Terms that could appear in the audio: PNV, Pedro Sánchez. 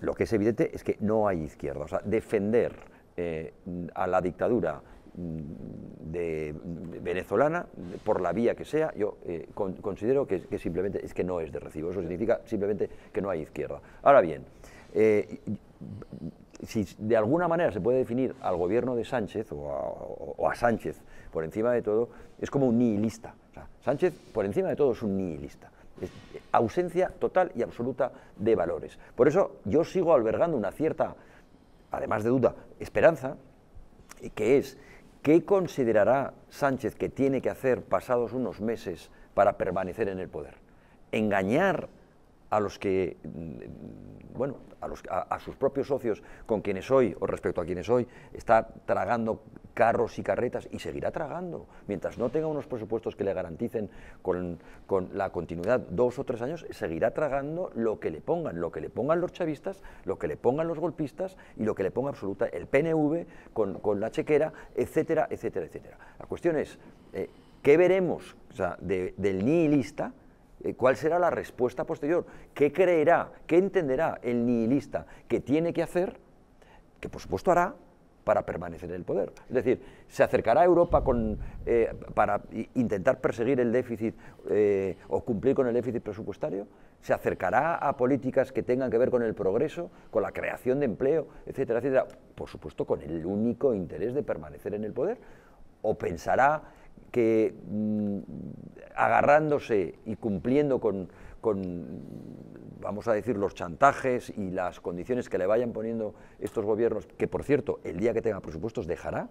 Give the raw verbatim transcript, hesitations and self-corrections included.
Lo que es evidente es que no hay izquierda. O sea, defender eh, a la dictadura de venezolana por la vía que sea, yo eh, con, considero que, que simplemente es que no es de recibo. Eso significa simplemente que no hay izquierda. Ahora bien, eh, si de alguna manera se puede definir al gobierno de Sánchez o a, o a Sánchez por encima de todo, es como un nihilista. O sea, Sánchez por encima de todo es un nihilista. Es ausencia total y absoluta de valores. Por eso yo sigo albergando una cierta, además de duda, esperanza, que es qué considerará Sánchez que tiene que hacer pasados unos meses para permanecer en el poder. Engañar a los que, bueno, a, los, a, a sus propios socios con quienes hoy, o respecto a quienes hoy, está tragando carros y carretas y seguirá tragando. Mientras no tenga unos presupuestos que le garanticen con, con la continuidad dos o tres años, seguirá tragando lo que le pongan, lo que le pongan los chavistas, lo que le pongan los golpistas y lo que le ponga absoluta el P N V con, con la chequera, etcétera, etcétera, etcétera. La cuestión es, eh, ¿qué veremos o sea, de, del nihilista? ¿Cuál será la respuesta posterior? ¿Qué creerá, qué entenderá el nihilista que tiene que hacer, que por supuesto hará, para permanecer en el poder? Es decir, ¿se acercará a Europa con, eh, para intentar perseguir el déficit eh, o cumplir con el déficit presupuestario? ¿Se acercará a políticas que tengan que ver con el progreso, con la creación de empleo, etcétera, etcétera? Por supuesto, con el único interés de permanecer en el poder. ¿O pensará que mm, agarrándose y cumpliendo con, con, vamos a decir, los chantajes y las condiciones que le vayan poniendo estos gobiernos, que por cierto, el día que tenga presupuestos dejará?